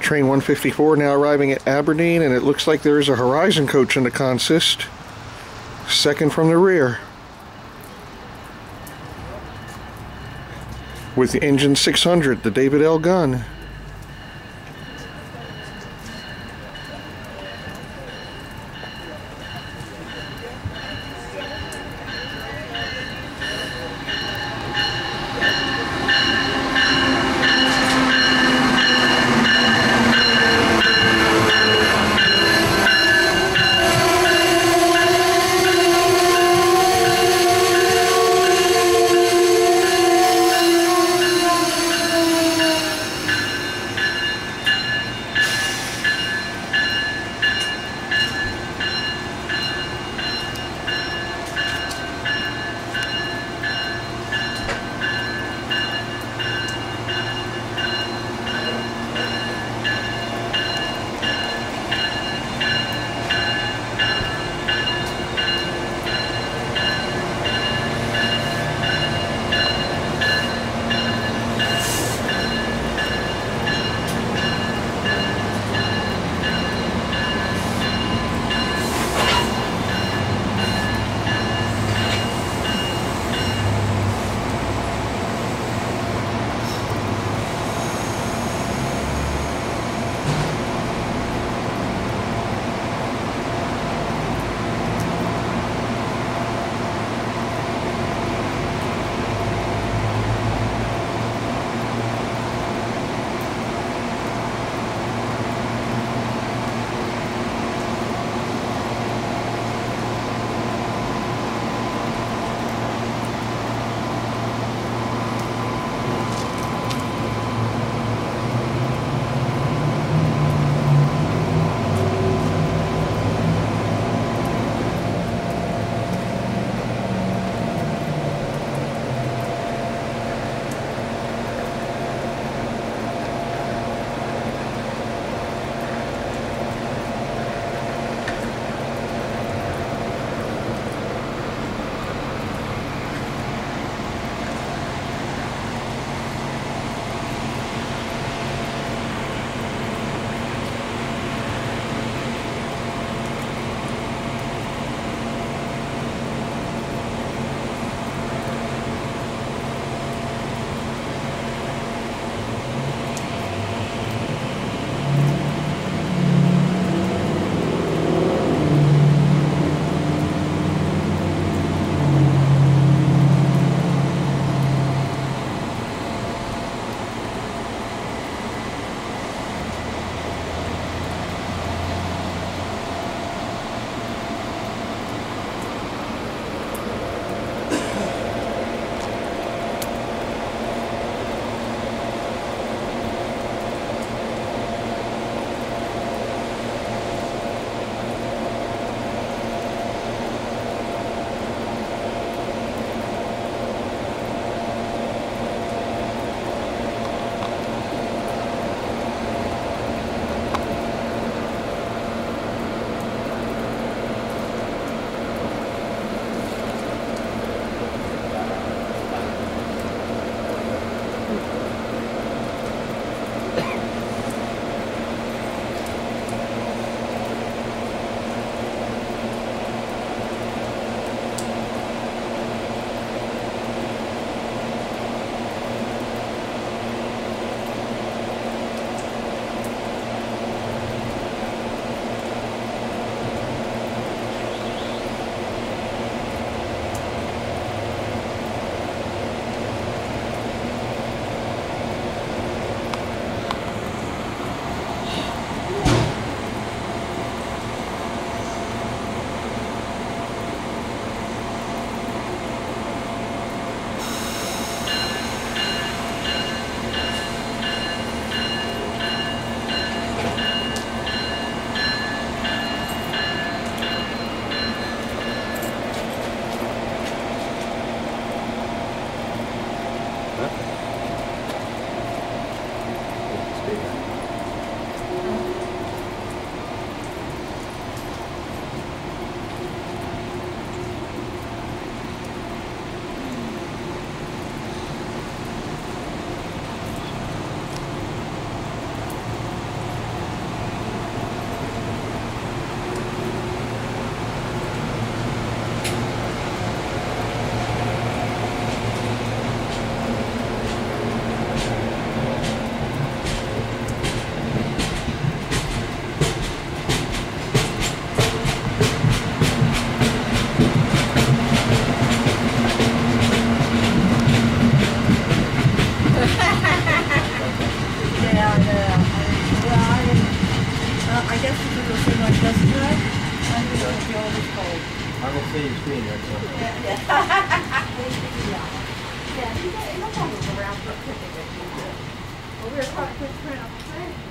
Train 154 now arriving at Aberdeen, and it looks like there is a Horizon coach in the consist, second from the rear, with the engine 600, the David L. Gunn. see the screen there. So. Yeah.